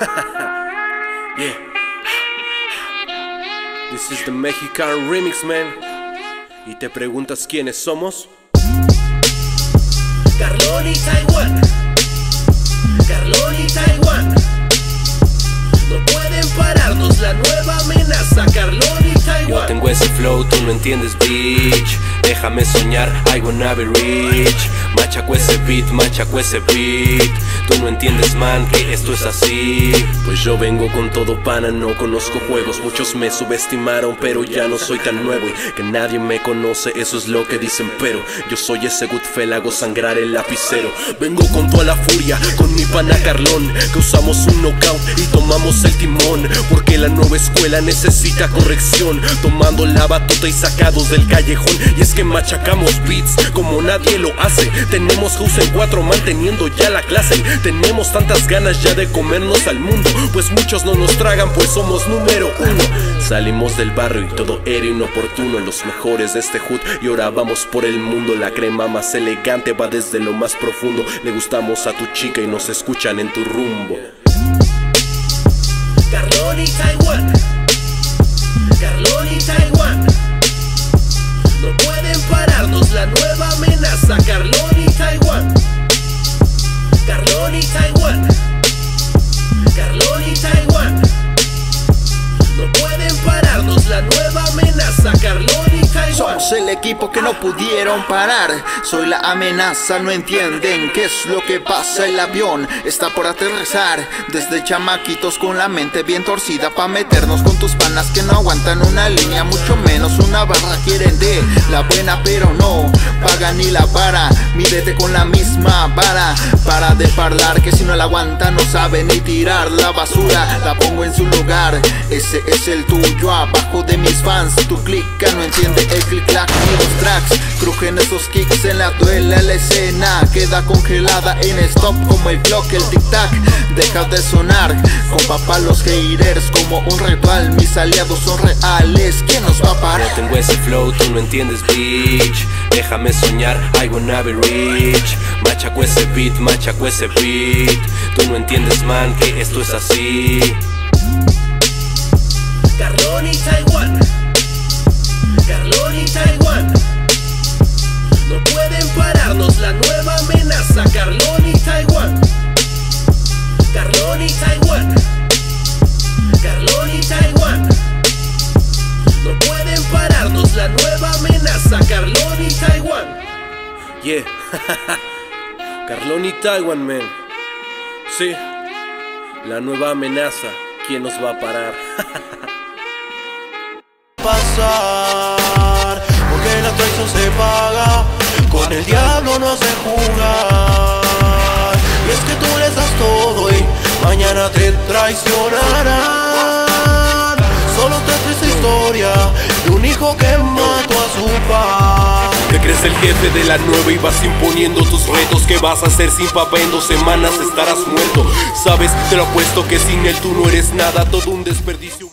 Yeah. This is the Mexican remix, man. ¿Y te preguntas quiénes somos? Carlon y Taiwan. Carlon y Taiwan. No pueden pararnos, la nueva amenaza. Carlon y Taiwan. Yo tengo ese flow, tú no entiendes, bitch. Déjame soñar, I wanna be rich. Machaco ese beat, tú no entiendes, man, que esto es así. Pues yo vengo con todo, pana, no conozco juegos. Muchos me subestimaron, pero ya no soy tan nuevo. Y que nadie me conoce, eso es lo que dicen, pero yo soy ese Goodfell, hago sangrar el lapicero. Vengo con toda la furia, con mi pana Carlon, que usamos un knockout y tomamos el timón, porque la nueva escuela necesita corrección, tomando la batuta y sacados del callejón. Y es que machacamos beats como nadie lo hace. Tenemos house en 4 manteniendo ya la clase. Tenemos tantas ganas ya de comernos al mundo, pues muchos no nos tragan, pues somos número 1. Salimos del barrio y todo era inoportuno. Los mejores de este hood y ahora vamos por el mundo. La crema más elegante va desde lo más profundo. Le gustamos a tu chica y nos escuchan en tu rumbo. Carlon y Taiwan. Carlon y Taiwan. No pueden pararnos, la nueva amenaza. Carlon y Taiwan. Carlon y Taiwan. Carlon y Taiwan. No pueden pararnos, la nueva amenaza. Carlon y Taiwan. Somos el equipo que no pudieron parar. Soy la amenaza, no entienden qué es lo que pasa. El avión está por aterrizar. Desde chamaquitos con la mente bien torcida, pa' meternos con tus panas que no aguantan una línea, mucho menos una barra. Quieren de la buena pero no pagan ni la vara. Mírete con la misma vara. Para de parlar que si no la aguanta no sabe ni tirar la basura. La pongo en su lugar, ese es el tuyo. Abajo de mis fans, tu clica no entiende el clic-clac ni los tracks. Crujen esos kicks en la duela, la escena queda congelada en stop como el block, el tic-tac deja de sonar. Con papá los haters como un ritual, mis aliados son reales, ¿quién nos va a parar? Yo tengo ese flow, tú no entiendes, bitch. Déjame soñar, I wanna be rich. Machaco ese beat, tú no entiendes, man, que esto es así. Carlon y Taiwan. Carlon y Taiwan. No pueden pararnos, la nueva amenaza. Carlon y Taiwan. Carlon y Taiwan. Carlon y Taiwan. No pueden pararnos, la nueva amenaza. Carlon y Taiwan. Yeah. Carlon y Taiwan, man. Sí. La nueva amenaza. ¿Quién nos va a parar? Pasar, porque la traición se paga, con el diablo no se juega. Y es que tú les das todo y mañana te traicionarán. Solo te triste historia de un hijo que mató a su padre. Te crees el jefe de la nueva y vas imponiendo tus retos. ¿Qué vas a hacer sin papá? En 2 semanas estarás muerto. Sabes, te lo apuesto que sin él tú no eres nada, todo un desperdicio.